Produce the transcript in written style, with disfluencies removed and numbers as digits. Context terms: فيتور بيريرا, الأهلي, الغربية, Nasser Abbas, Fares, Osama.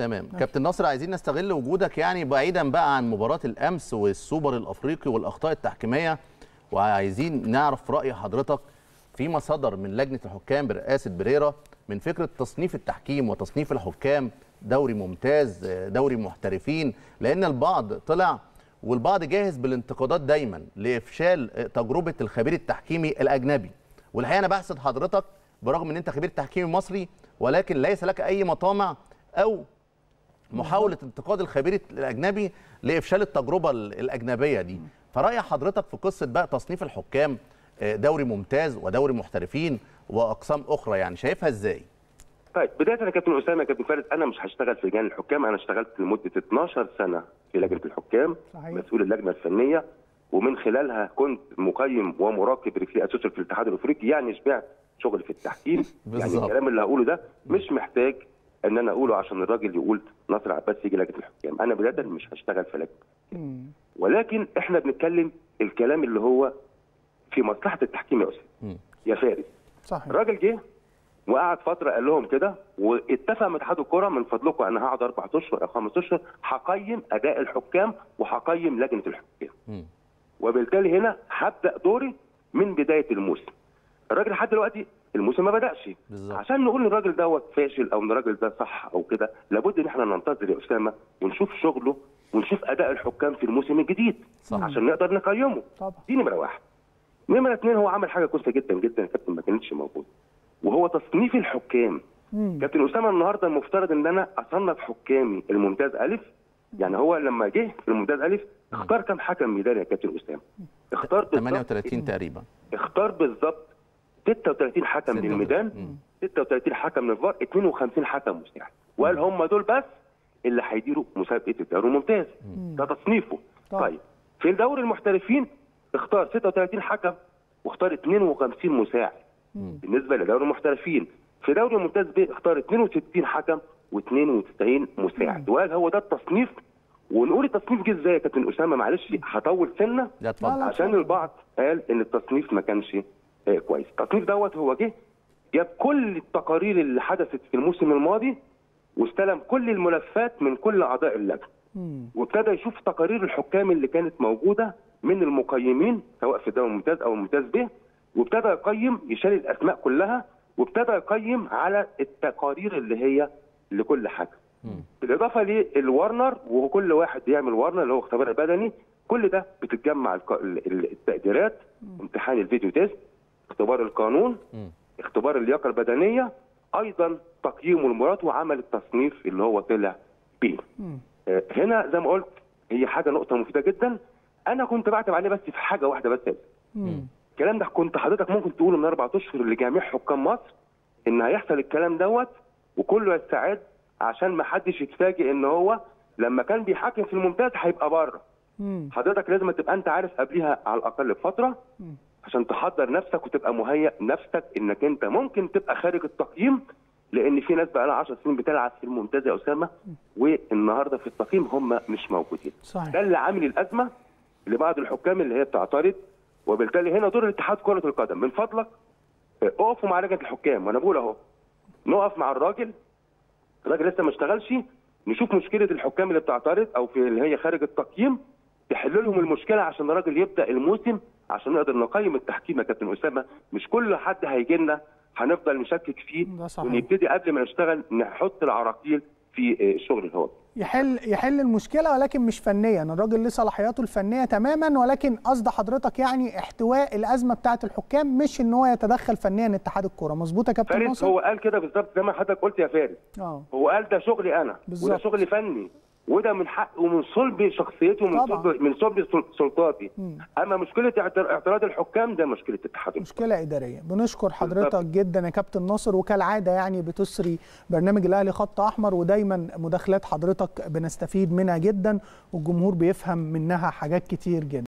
تمام كابتن ناصر، عايزين نستغل وجودك يعني بعيدا بقى عن مباراة الأمس والسوبر الأفريقي والأخطاء التحكيمية، وعايزين نعرف رأي حضرتك فيما صدر من لجنة الحكام برئاسة بريرة من فكرة تصنيف التحكيم وتصنيف الحكام، دوري ممتاز، دوري محترفين، لأن البعض طلع والبعض جاهز بالانتقادات دايما لإفشال تجربة الخبير التحكيمي الأجنبي. والحقيقة أنا بحسد حضرتك برغم أن أنت خبير تحكيمي مصري، ولكن ليس لك أي مطامع أو محاولة انتقاد الخبير الأجنبي لإفشال التجربة الأجنبية دي. فرأي حضرتك في قصة بقى تصنيف الحكام دوري ممتاز ودوري محترفين وأقسام أخرى، يعني شايفها إزاي؟ طيب بداية أنا كابتن أسامة، كابتن فارس، أنا مش هشتغل في لجان الحكام، أنا اشتغلت لمدة 12 سنة في لجنة الحكام، مسؤول اللجنة الفنية، ومن خلالها كنت مقيم ومراقب رجلي أسوشيال في الاتحاد الأفريقي، يعني شبعت شغل في التحكيم. يعني الكلام اللي هقوله ده مش محتاج ان انا اقوله عشان الراجل يقول ناصر عباس يجي لجنه الحكام، انا بدايه مش هشتغل في لجنه. ولكن احنا بنتكلم الكلام اللي هو في مصلحه التحكيم يا اسامه يا فارس. صحيح. الراجل جه وقعد فتره قال لهم كده، واتفق مع اتحاد الكره من فضلكم انا هقعد 4 اشهر او 5 اشهر هقيم اداء الحكام وهقيم لجنه الحكام. وبالتالي هنا هبدا دوري من بدايه الموسم. الراجل لحد دلوقتي الموسم ما بدأش. بالزبط. عشان نقول ان الراجل دوت فاشل او ان الراجل ده صح او كده، لابد ان احنا ننتظر يا اسامه ونشوف شغله ونشوف اداء الحكام في الموسم الجديد. صح. عشان نقدر نقيمه. طبعا. دي نمره 1. نمره 2، هو عمل حاجه كويسه جدا جدا يا كابتن ما كانتش موجوده، وهو تصنيف الحكام. كابتن اسامه النهارده المفترض ان انا اصنف حكامي الممتاز الف، يعني هو لما جه في الممتاز الف اختار كم حكم ميدان يا كابتن اسامه؟ اختار 38 تقريبا. اختار بالظبط 36 حكم للميدان، 36 حكم للفار، 52 حكم مساعد، وقال هم دول بس اللي هيديروا مسابقه الدوري الممتاز. ده تصنيفه. طيب في دوري المحترفين اختار 36 حكم واختار 52 مساعد بالنسبه لدوري المحترفين. في دوري الممتاز بي اختار 62 حكم و92 مساعد، وقال هو ده التصنيف. ونقول التصنيف جه ازاي يا كابتن اسامه؟ معلش هطول سنه عشان البعض قال ان التصنيف ما كانش كويس. التصنيف دوت هو جه جاب كل التقارير اللي حدثت في الموسم الماضي، واستلم كل الملفات من كل اعضاء اللجنه، وابتدى يشوف تقارير الحكام اللي كانت موجوده من المقيمين سواء في الدوري الممتاز او الممتاز ب، وابتدى يقيم، يشال الاسماء كلها وابتدى يقيم على التقارير اللي هي لكل حاجه. بالاضافه للورنر، وكل واحد بيعمل ورنر اللي هو اختبار بدني، كل ده بتتجمع التقديرات، امتحان الفيديو تيست، اختبار القانون، اختبار اللياقه البدنيه، ايضا تقييم المرات، وعمل التصنيف اللي هو طلع بيه. هنا زي ما قلت هي حاجه نقطه مفيده جدا، انا كنت بعتب عليه بس في حاجه واحده بس. الكلام ده كنت حضرتك ممكن تقوله من 4 اشهر لجميع حكام مصر ان هيحصل الكلام دوت، وكله يستعد عشان ما حدش يتفاجئ ان هو لما كان بيحاكم في الممتاز هيبقى بره. حضرتك لازم تبقى انت عارف قبلها على الاقل بفتره عشان تحضر نفسك وتبقى مهيئ نفسك انك انت ممكن تبقى خارج التقييم، لان في ناس بقى لها 10 سنين بتلعب في الممتاز يا اسامه، والنهارده في التقييم هم مش موجودين. ده اللي عامل الازمه لبعض الحكام اللي هي بتعترض. وبالتالي هنا دور الاتحاد كره القدم، من فضلك اقفوا مع لجنه الحكام، وانا بقول اهو نقف مع الراجل لسه ما اشتغلش، نشوف مشكله الحكام اللي بتعترض او في اللي هي خارج التقييم، تحل لهم المشكله عشان الراجل يبدا الموسم، عشان نقدر نقيم التحكيم يا كابتن اسامه. مش كل حد هيجي لنا هنفضل نشكك فيه، ونبتدي قبل ما نشتغل نحط العراقيل في الشغل اللي هو يحل المشكله، ولكن مش فنيا. الراجل ليه صلاحياته الفنيه تماما، ولكن قصد حضرتك يعني احتواء الازمه بتاعه الحكام، مش ان هو يتدخل فنيا اتحاد الكوره. مظبوط يا كابتن ناصر؟ هو قال كده بالظبط زي ما حضرتك قلت يا فارس. هو قال ده شغلي انا بالزبط. وده شغل فني، وده من حق ومن صلب شخصيته ومن صلب سلطاتي. اما مشكله اعتراض الحكام ده مشكله اتحاد، مشكله اداريه. بنشكر حضرتك جدا يا كابتن ناصر، وكالعاده يعني بتسري برنامج الاهلي خط احمر، ودايما مداخلات حضرتك بنستفيد منها جدا، والجمهور بيفهم منها حاجات كتير جدا.